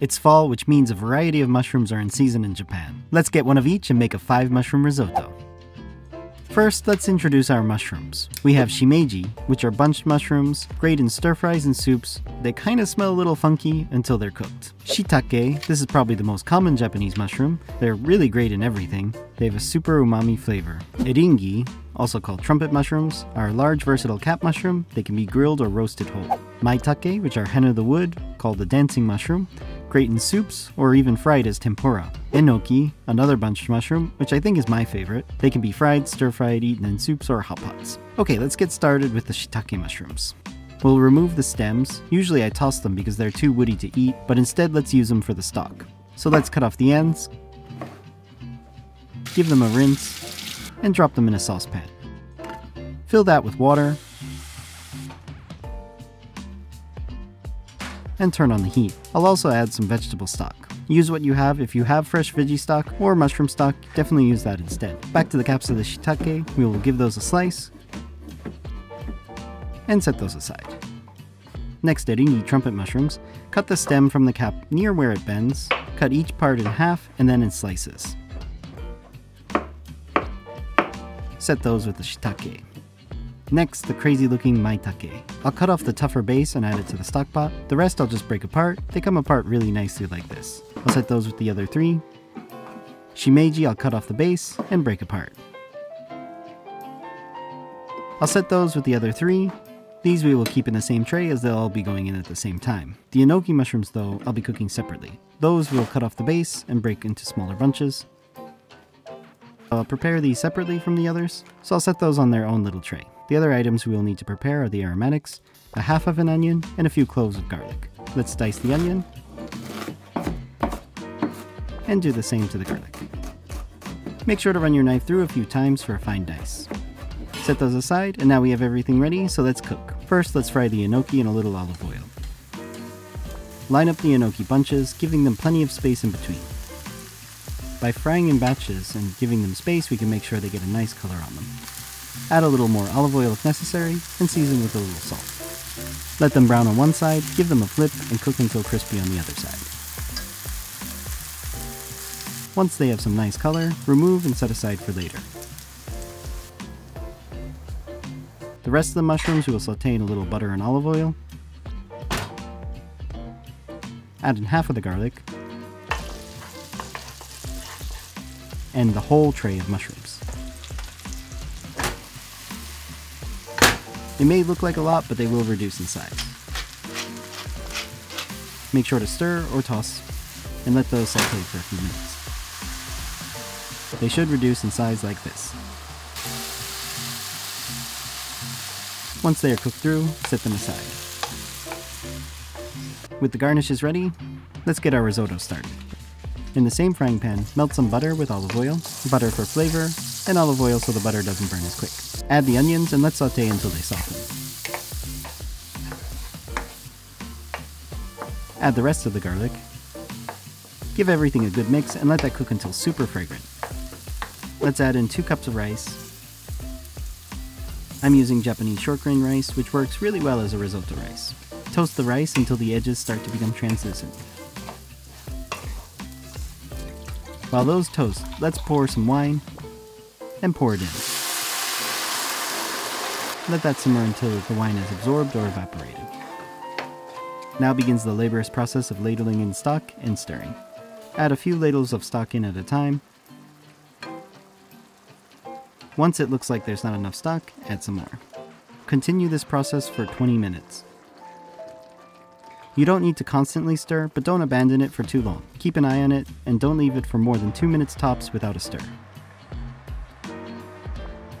It's fall, which means a variety of mushrooms are in season in Japan. Let's get one of each and make a 5-mushroom risotto. First, let's introduce our mushrooms. We have shimeji, which are bunched mushrooms, great in stir-fries and soups. They kinda smell a little funky until they're cooked. Shiitake, this is probably the most common Japanese mushroom. They're really great in everything. They have a super umami flavor. Eringi, also called trumpet mushrooms, are a large versatile cap mushroom. They can be grilled or roasted whole. Maitake, which are hen of the wood, called the dancing mushroom. Great in soups, or even fried as tempura. Enoki, another bunched mushroom, which I think is my favorite. They can be fried, stir-fried, eaten in soups or hot pots. Okay, let's get started with the shiitake mushrooms. We'll remove the stems. Usually I toss them because they're too woody to eat, but instead let's use them for the stock. So let's cut off the ends, give them a rinse, and drop them in a saucepan. Fill that with water, and turn on the heat. I'll also add some vegetable stock. Use what you have. If you have fresh veggie stock or mushroom stock, definitely use that instead. Back to the caps of the shiitake, we will give those a slice and set those aside. Next, eringi trumpet mushrooms. Cut the stem from the cap near where it bends, cut each part in half and then in slices. Set those with the shiitake. Next, the crazy looking maitake. I'll cut off the tougher base and add it to the stock pot. The rest I'll just break apart. They come apart really nicely like this. I'll set those with the other three. Shimeji I'll cut off the base and break apart. I'll set those with the other three. These we will keep in the same tray as they'll all be going in at the same time. The enoki mushrooms though, I'll be cooking separately. Those we'll cut off the base and break into smaller bunches. I'll prepare these separately from the others, so I'll set those on their own little tray. The other items we will need to prepare are the aromatics, a half of an onion, and a few cloves of garlic. Let's dice the onion, and do the same to the garlic. Make sure to run your knife through a few times for a fine dice. Set those aside, and now we have everything ready, so let's cook. First, let's fry the enoki in a little olive oil. Line up the enoki bunches, giving them plenty of space in between. By frying in batches and giving them space, we can make sure they get a nice color on them. Add a little more olive oil if necessary, and season with a little salt. Let them brown on one side, give them a flip, and cook until crispy on the other side. Once they have some nice color, remove and set aside for later. The rest of the mushrooms we will sauté in a little butter and olive oil. Add in half of the garlic, and the whole tray of mushrooms. It may look like a lot, but they will reduce in size. Make sure to stir or toss, and let those saute for a few minutes. They should reduce in size like this. Once they are cooked through, set them aside. With the garnishes ready, let's get our risotto started. In the same frying pan, melt some butter with olive oil, butter for flavor, and olive oil so the butter doesn't burn as quick. Add the onions and let's sauté until they soften. Add the rest of the garlic. Give everything a good mix and let that cook until super fragrant. Let's add in 2 cups of rice. I'm using Japanese short grain rice, which works really well as a risotto rice. Toast the rice until the edges start to become translucent. While those toast, let's pour some wine and pour it in. Let that simmer until the wine is absorbed or evaporated. Now begins the laborious process of ladling in stock and stirring. Add a few ladles of stock in at a time. Once it looks like there's not enough stock, add some more. Continue this process for 20 minutes. You don't need to constantly stir, but don't abandon it for too long. Keep an eye on it, and don't leave it for more than 2 minutes tops without a stir.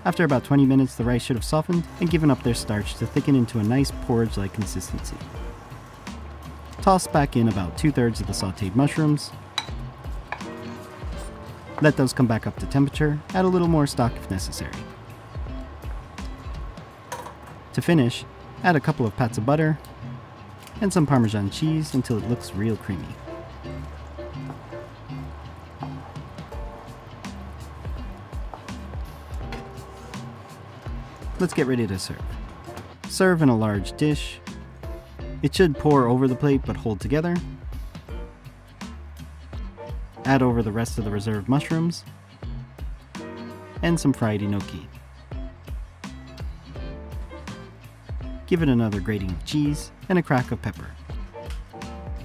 After about 20 minutes, the rice should have softened and given up their starch to thicken into a nice porridge-like consistency. Toss back in about 2/3 of the sautéed mushrooms. Let those come back up to temperature, add a little more stock if necessary. To finish, add a couple of pats of butter, and some Parmesan cheese until it looks real creamy. Let's get ready to serve. Serve in a large dish. It should pour over the plate but hold together. Add over the rest of the reserved mushrooms and some fried enoki. Give it another grating of cheese and a crack of pepper.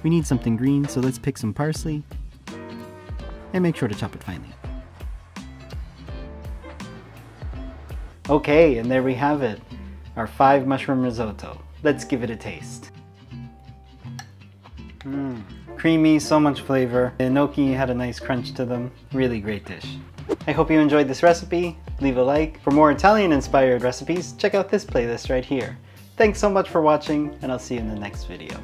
We need something green, so let's pick some parsley and make sure to chop it finely. Okay, and there we have it, our 5 mushroom risotto. Let's give it a taste. Creamy, so much flavor. The enoki had a nice crunch to them. Really great dish. I hope you enjoyed this recipe. Leave a like. For more Italian-inspired recipes, check out this playlist right here. Thanks so much for watching, and I'll see you in the next video.